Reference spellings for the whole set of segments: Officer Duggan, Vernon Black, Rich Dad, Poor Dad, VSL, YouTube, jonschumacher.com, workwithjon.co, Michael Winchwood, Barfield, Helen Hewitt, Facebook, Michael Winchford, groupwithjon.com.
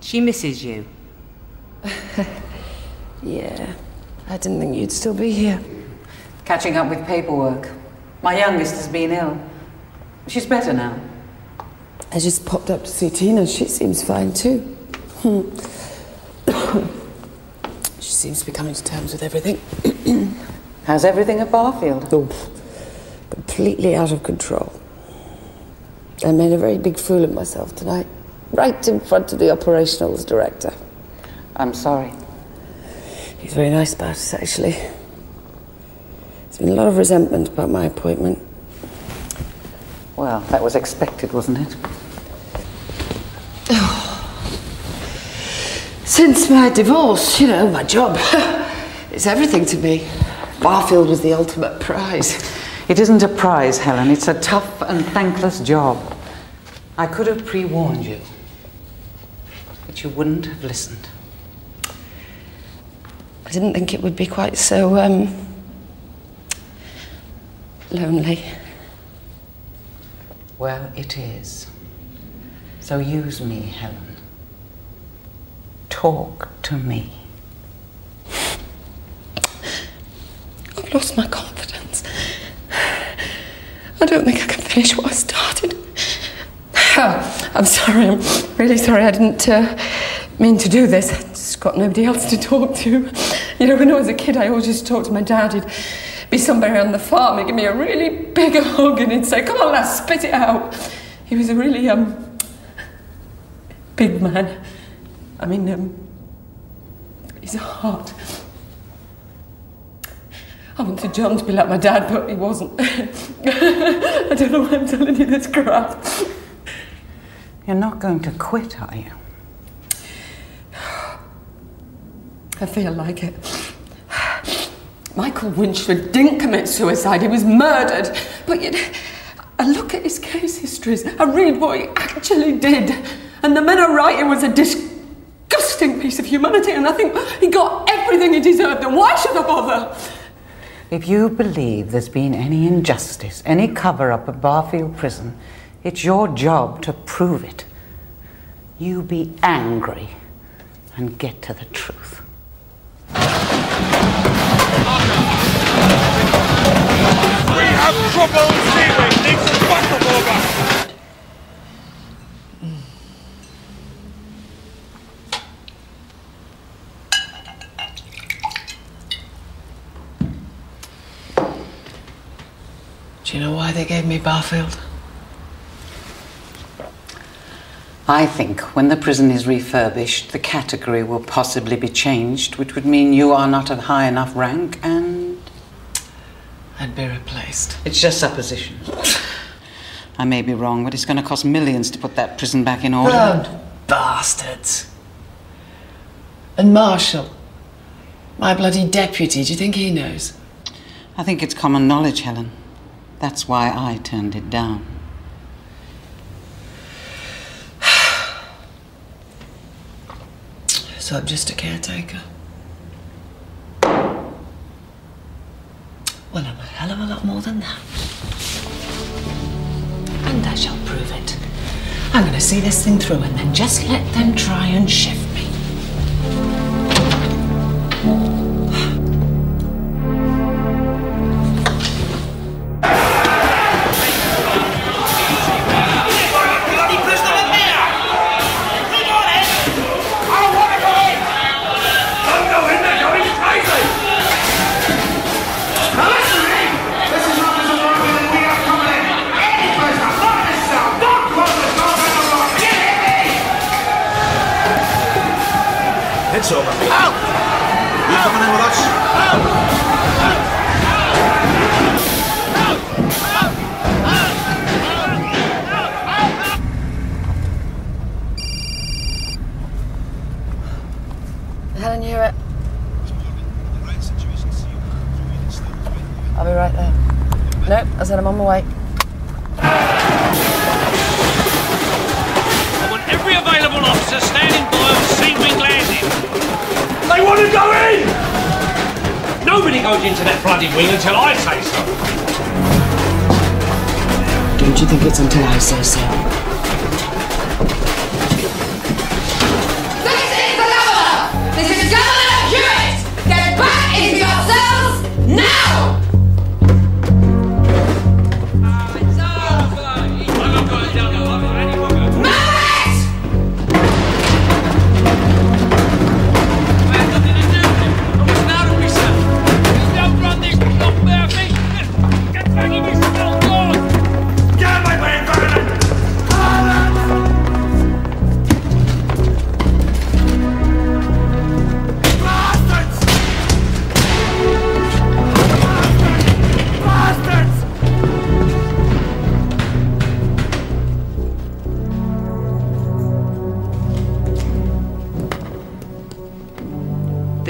She misses you. Yeah, I didn't think you'd still be here. Catching up with paperwork. My youngest has been ill. She's better now. I just popped up to see Tina. She seems fine too. She seems to be coming to terms with everything. How's everything at Barfield? Oh, completely out of control. I made a very big fool of myself tonight, right in front of the operationals director. I'm sorry. He's very nice about us, actually. There's been a lot of resentment about my appointment. Well, that was expected, wasn't it? Since my divorce, you know, my job is everything to me. Barfield was the ultimate prize. It isn't a prize, Helen. It's a tough and thankless job. I could have pre-warned you, but you wouldn't have listened. I didn't think it would be quite so, lonely. Well, it is. So use me, Helen. Talk to me. I've lost my confidence. I don't think I can finish what I started. Oh, I'm sorry. I'm really sorry. I didn't mean to do this. I've just got nobody else to talk to. You know, when I was a kid, I always used to talk to my dad. He'd be somewhere on the farm. He'd give me a really big hug and he'd say, "Come on, lass, spit it out." He was a really big man. I mean, he's hard. I wanted John to be like my dad, but he wasn't. I don't know why I'm telling you this crap. You're not going to quit, are you? I feel like it. Michael Winchford didn't commit suicide, he was murdered. But you know, I look at his case histories, I read what he actually did. And the men are right, it was a disgusting piece of humanity, and I think he got everything he deserved, and why should I bother? If you believe there's been any injustice, any cover-up at Barfield Prison, it's your job to prove it. You be angry and get to the truth. We have trouble seaweed, need some backup over. Do you know why they gave me Barfield? I think when the prison is refurbished, the category will possibly be changed, which would mean you are not of high enough rank and I'd be replaced. It's just supposition. I may be wrong, but it's going to cost millions to put that prison back in order. Oh, bastards. And Marshall, my bloody deputy, do you think he knows? I think it's common knowledge, Helen. That's why I turned it down. So I'm just a caretaker. Well, I'm a hell of a lot more than that. And I shall prove it. I'm going to see this thing through and then just let them try and shift me. It's over. Out! You coming in with us? Out! Out! Out! Out! Out! Out! Out! Helen, you hear it? I'll be right there. Nope, I said I'm on my way. I want every available officer standing by the seawing landing. They want to go in! Nobody goes into that bloody wing until I say so. Don't you think it's until I say so?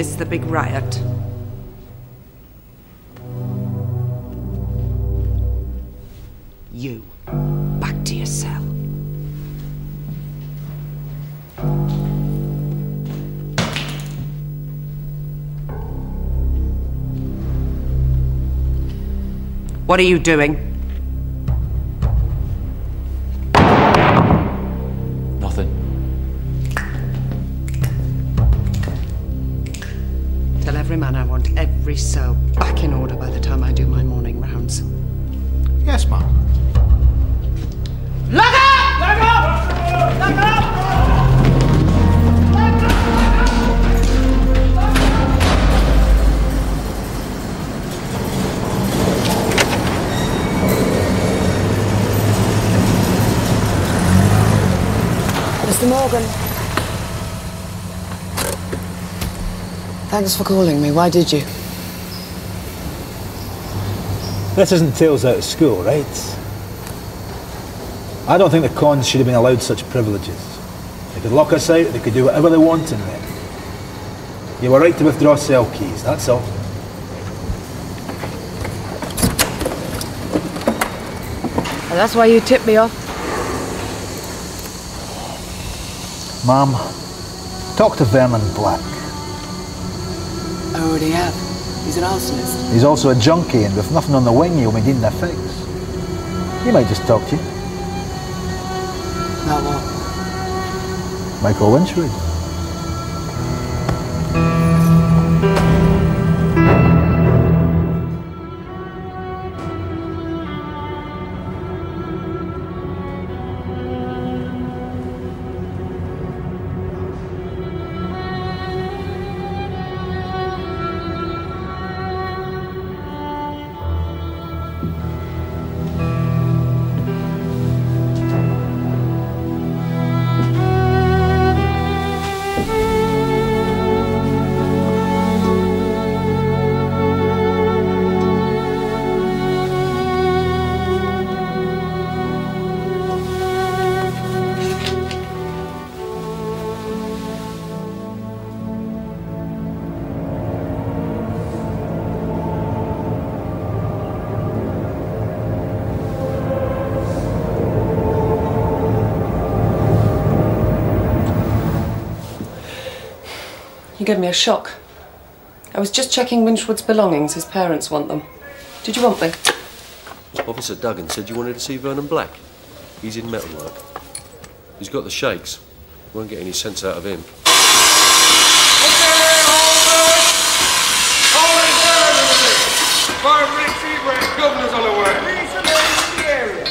miss the big riot. You, back to your cell. What are you doing? Nothing. Tell every man I want every cell back in order by the time I do my morning rounds. Yes, ma'am. Lock up! Lock up! Lock up! Mr. Morgan. Thanks for calling me. Why did you? This isn't tales out of school, right? I don't think the cons should have been allowed such privileges. They could lock us out, they could do whatever they want in there. You were right to withdraw cell keys, that's all. And that's why you tipped me off. Ma'am, talk to Vernon Black. I already have. He's an arsonist. He's also a junkie, and with nothing on the wing, he'll be needing a fix. He might just talk to you. About what? Michael Winchwood. Gave me a shock. I was just checking Winchwood's belongings. His parents want them. Did you want them? Officer Duggan said you wanted to see Vernon Black. He's in metalwork. He's got the shakes. Won't get any sense out of him. Governor's on the way. The area.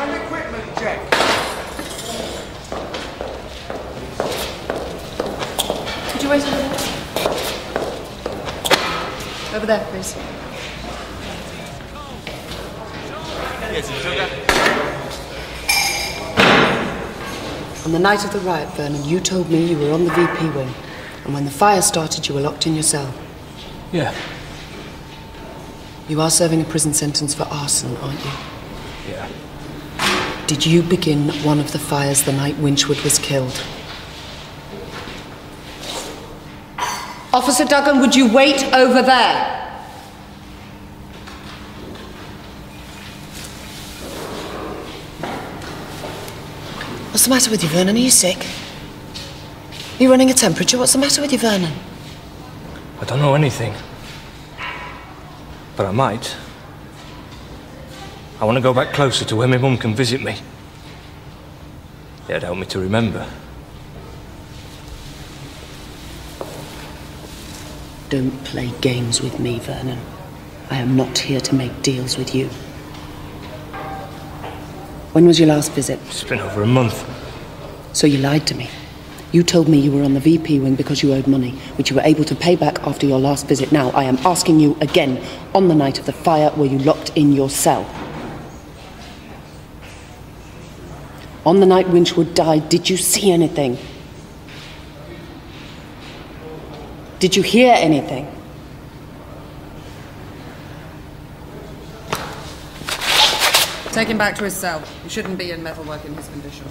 And equipment check. Over there, please. On the night of the riot, Vernon, you told me you were on the VP wing, and when the fire started, you were locked in your cell. Yeah. You are serving a prison sentence for arson, aren't you? Yeah. Did you begin one of the fires the night Winchwood was killed? Officer Duggan, would you wait over there? What's the matter with you, Vernon? Are you sick? Are you running a temperature? What's the matter with you, Vernon? I don't know anything. But I might. I want to go back closer to where my mum can visit me. It'd help me to remember. Don't play games with me, Vernon. I am not here to make deals with you. When was your last visit? It's been over a month. So you lied to me. You told me you were on the VP wing because you owed money, which you were able to pay back after your last visit. Now, I am asking you again, on the night of the fire, were you locked in your cell? On the night Winchwood died, did you see anything? Did you hear anything? Take him back to his cell. He shouldn't be in metalwork in his condition.